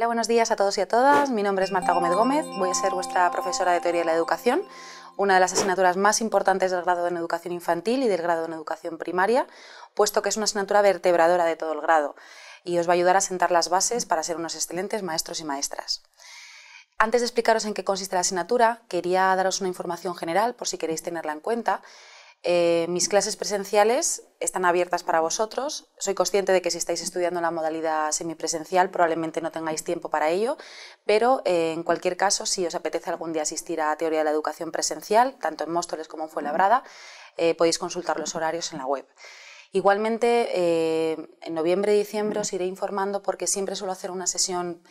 Hola, buenos días a todos y a todas. Mi nombre es Marta Gómez Gómez, voy a ser vuestra profesora de Teoría de la Educación, una de las asignaturas más importantes del Grado en Educación Infantil y del Grado en Educación Primaria, puesto que es una asignatura vertebradora de todo el grado y os va a ayudar a sentar las bases para ser unos excelentes maestros y maestras. Antes de explicaros en qué consiste la asignatura, quería daros una información general por si queréis tenerla en cuenta. Mis clases presenciales están abiertas para vosotros. Soy consciente de que si estáis estudiando la modalidad semipresencial probablemente no tengáis tiempo para ello, pero en cualquier caso, si os apetece algún día asistir a Teoría de la Educación presencial, tanto en Móstoles como en Fuenlabrada, podéis consultar los horarios en la web. Igualmente, en noviembre y diciembre os iré informando porque siempre suelo hacer una sesión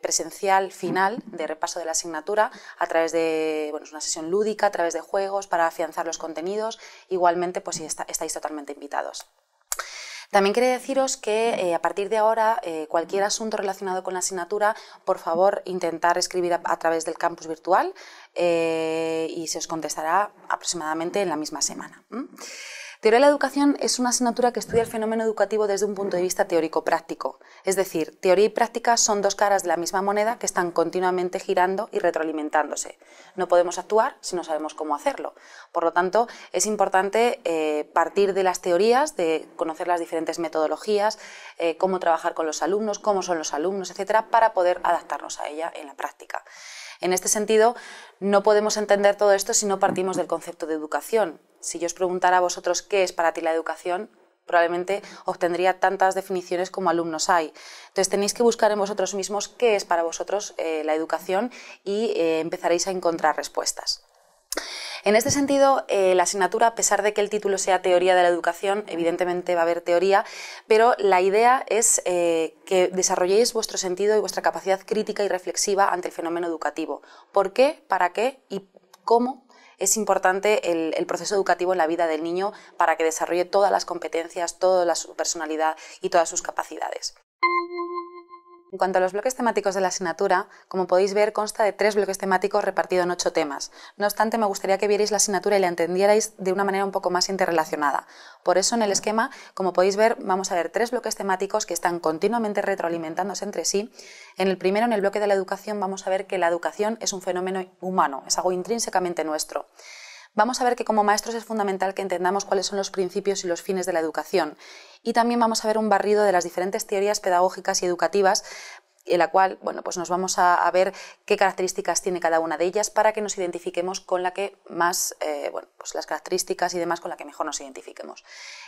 presencial final de repaso de la asignatura a través de una sesión lúdica, a través de juegos para afianzar los contenidos. Igualmente, pues estáis totalmente invitados. También quería deciros que a partir de ahora cualquier asunto relacionado con la asignatura, por favor intentar escribir a través del campus virtual y se os contestará aproximadamente en la misma semana. Teoría de la Educación es una asignatura que estudia el fenómeno educativo desde un punto de vista teórico-práctico, es decir, teoría y práctica son dos caras de la misma moneda que están continuamente girando y retroalimentándose. No podemos actuar si no sabemos cómo hacerlo, por lo tanto es importante partir de las teorías, de conocer las diferentes metodologías, cómo trabajar con los alumnos, cómo son los alumnos, etcétera, para poder adaptarnos a ella en la práctica. En este sentido, no podemos entender todo esto si no partimos del concepto de educación. Si yo os preguntara a vosotros qué es para ti la educación, probablemente obtendría tantas definiciones como alumnos hay. Entonces tenéis que buscar en vosotros mismos qué es para vosotros la educación y empezaréis a encontrar respuestas. En este sentido, la asignatura, a pesar de que el título sea Teoría de la Educación, evidentemente va a haber teoría, pero la idea es que desarrolléis vuestro sentido y vuestra capacidad crítica y reflexiva ante el fenómeno educativo. ¿Por qué? ¿Para qué? ¿Y cómo? Es importante el proceso educativo en la vida del niño para que desarrolle todas las competencias, toda su personalidad y todas sus capacidades. En cuanto a los bloques temáticos de la asignatura, como podéis ver, consta de 3 bloques temáticos repartidos en 8 temas. No obstante, me gustaría que vierais la asignatura y la entendierais de una manera un poco más interrelacionada. Por eso, en el esquema, como podéis ver, vamos a ver 3 bloques temáticos que están continuamente retroalimentándose entre sí. En el primero, en el bloque de la educación, vamos a ver que la educación es un fenómeno humano, es algo intrínsecamente nuestro. Vamos a ver que como maestros es fundamental que entendamos cuáles son los principios y los fines de la educación. Y también vamos a ver un barrido de las diferentes teorías pedagógicas y educativas, en la cual pues nos vamos a ver qué características tiene cada una de ellas para que nos identifiquemos con la que más, las características y demás con la que mejor nos identifiquemos.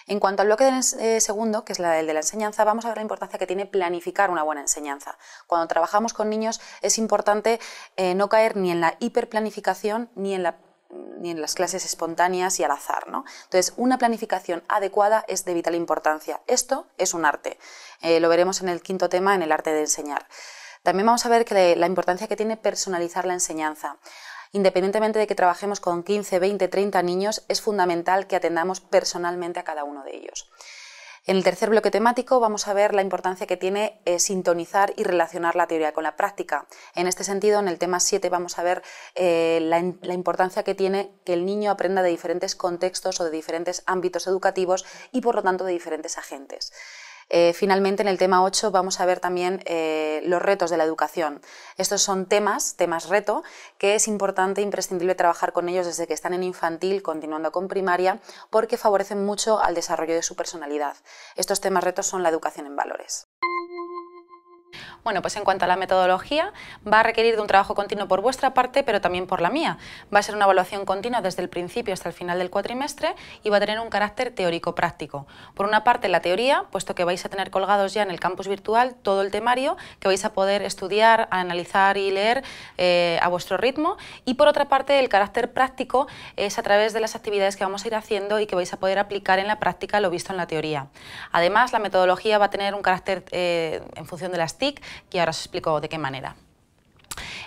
En cuanto al bloque del segundo, que es el de la enseñanza, vamos a ver la importancia que tiene planificar una buena enseñanza. Cuando trabajamos con niños es importante no caer ni en la hiperplanificación ni en la las clases espontáneas y al azar, ¿no? Entonces, una planificación adecuada es de vital importancia. Esto es un arte. Lo veremos en el quinto tema, en el arte de enseñar. También vamos a ver que la importancia que tiene personalizar la enseñanza. Independientemente de que trabajemos con 15, 20, 30 niños, es fundamental que atendamos personalmente a cada uno de ellos. En el tercer bloque temático vamos a ver la importancia que tiene sintonizar y relacionar la teoría con la práctica. En este sentido, en el tema 7 vamos a ver la importancia que tiene que el niño aprenda de diferentes contextos o de diferentes ámbitos educativos y por lo tanto de diferentes agentes. Finalmente, en el tema 8 vamos a ver también los retos de la educación. Estos son temas reto, que es importante e imprescindible trabajar con ellos desde que están en infantil, continuando con primaria, porque favorecen mucho al desarrollo de su personalidad. Estos temas retos son la educación en valores. Bueno, pues en cuanto a la metodología, va a requerir de un trabajo continuo por vuestra parte, pero también por la mía. Va a ser una evaluación continua desde el principio hasta el final del cuatrimestre y va a tener un carácter teórico-práctico. Por una parte, la teoría, puesto que vais a tener colgados ya en el campus virtual todo el temario que vais a poder estudiar, analizar y leer a vuestro ritmo. Y por otra parte, el carácter práctico es a través de las actividades que vamos a ir haciendo y que vais a poder aplicar en la práctica lo visto en la teoría. Además, la metodología va a tener un carácter en función de las TIC, y ahora os explico de qué manera.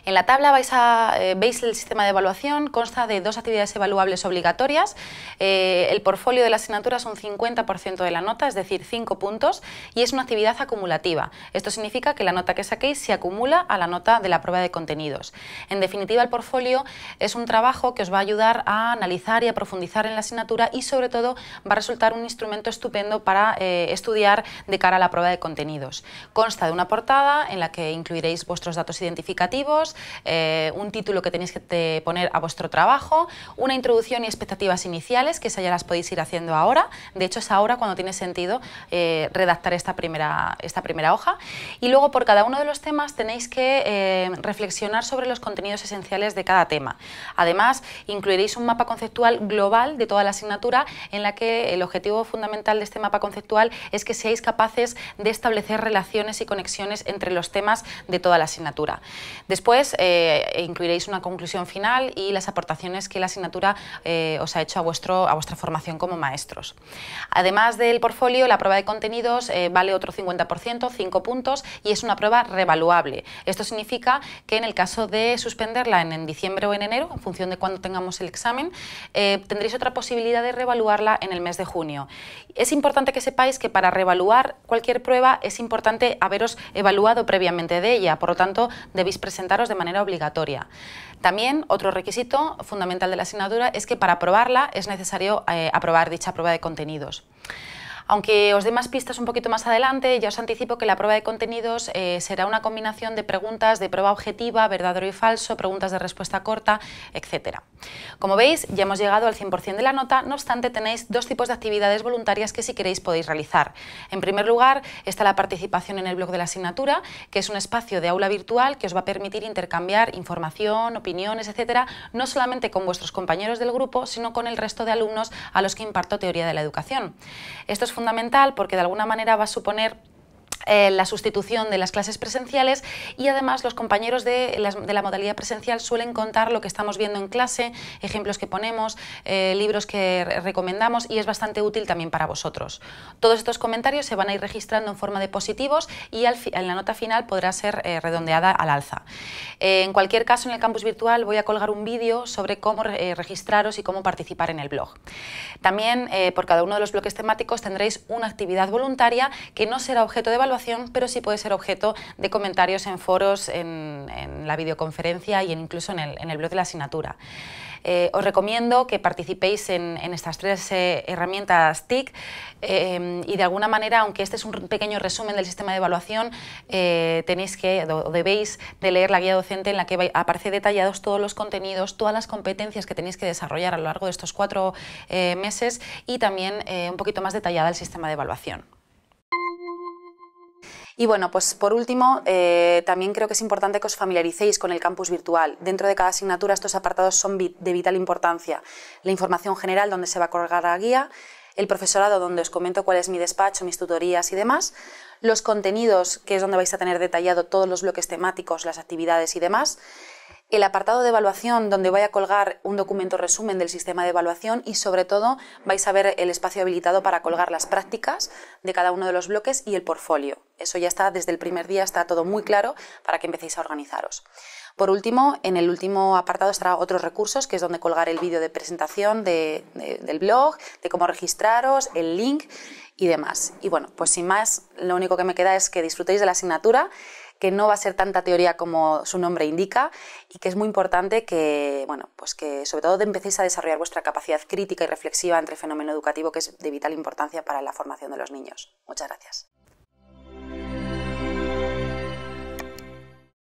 En la tabla veis el sistema de evaluación, consta de dos actividades evaluables obligatorias, el portfolio de la asignatura es un 50% de la nota, es decir, 5 puntos, y es una actividad acumulativa. Esto significa que la nota que saquéis se acumula a la nota de la prueba de contenidos. En definitiva, el portfolio es un trabajo que os va a ayudar a analizar y a profundizar en la asignatura y, sobre todo, va a resultar un instrumento estupendo para estudiar de cara a la prueba de contenidos. Consta de una portada en la que incluiréis vuestros datos identificativos, un título que tenéis que poner a vuestro trabajo, una introducción y expectativas iniciales, que esa ya las podéis ir haciendo ahora. De hecho, es ahora cuando tiene sentido redactar esta primera hoja. Y luego, por cada uno de los temas, tenéis que reflexionar sobre los contenidos esenciales de cada tema. Además, incluiréis un mapa conceptual global de toda la asignatura, en la que el objetivo fundamental de este mapa conceptual es que seáis capaces de establecer relaciones y conexiones entre los temas de toda la asignatura. Después incluiréis una conclusión final y las aportaciones que la asignatura os ha hecho a vuestra formación como maestros. Además del portfolio, la prueba de contenidos vale otro 50%, 5 puntos, y es una prueba revaluable. Esto significa que en el caso de suspenderla en diciembre o en enero, en función de cuándo tengamos el examen, tendréis otra posibilidad de revaluarla en el mes de junio. Es importante que sepáis que para revaluar cualquier prueba es importante haberos evaluado previamente de ella, por lo tanto debéis presentaros de manera obligatoria. También otro requisito fundamental de la asignatura es que para aprobarla es necesario aprobar dicha prueba de contenidos. Aunque os dé más pistas un poquito más adelante, ya os anticipo que la prueba de contenidos será una combinación de preguntas de prueba objetiva, verdadero y falso, preguntas de respuesta corta, etc. Como veis, ya hemos llegado al 100% de la nota, no obstante tenéis dos tipos de actividades voluntarias que si queréis podéis realizar. En primer lugar está la participación en el blog de la asignatura, que es un espacio de aula virtual que os va a permitir intercambiar información, opiniones, etc., no solamente con vuestros compañeros del grupo, sino con el resto de alumnos a los que imparto teoría de la educación. Esto es fundamental porque de alguna manera va a suponer la sustitución de las clases presenciales, y además los compañeros de la modalidad presencial suelen contar lo que estamos viendo en clase, ejemplos que ponemos, libros que recomendamos, y es bastante útil también para vosotros. Todos estos comentarios se van a ir registrando en forma de positivos y en la nota final podrá ser redondeada al alza. En cualquier caso, en el campus virtual voy a colgar un vídeo sobre cómo registraros y cómo participar en el blog. También por cada uno de los bloques temáticos tendréis una actividad voluntaria que no será objeto de evaluación, pero sí puede ser objeto de comentarios en foros, en la videoconferencia y incluso en el blog de la asignatura. Os recomiendo que participéis en estas tres herramientas TIC y de alguna manera, aunque este es un pequeño resumen del sistema de evaluación, debéis de leer la guía docente en la que aparece detallados todos los contenidos, todas las competencias que tenéis que desarrollar a lo largo de estos 4 meses, y también un poquito más detallada el sistema de evaluación. Y bueno, pues por último, también creo que es importante que os familiaricéis con el campus virtual. Dentro de cada asignatura estos apartados son de vital importancia. La información general, donde se va a colgar la guía, el profesorado, donde os comento cuál es mi despacho, mis tutorías y demás, los contenidos, que es donde vais a tener detallado todos los bloques temáticos, las actividades y demás, el apartado de evaluación, donde voy a colgar un documento resumen del sistema de evaluación, y sobre todo vais a ver el espacio habilitado para colgar las prácticas de cada uno de los bloques y el portfolio. Eso ya está desde el primer día, está todo muy claro para que empecéis a organizaros. Por último, en el último apartado estará otros recursos, que es donde colgar el vídeo de presentación del blog, de cómo registraros, el link y demás. Y bueno, pues sin más, lo único que me queda es que disfrutéis de la asignatura, que no va a ser tanta teoría como su nombre indica, y que es muy importante que, bueno, pues que sobre todo empecéis a desarrollar vuestra capacidad crítica y reflexiva entre el fenómeno educativo, que es de vital importancia para la formación de los niños. Muchas gracias.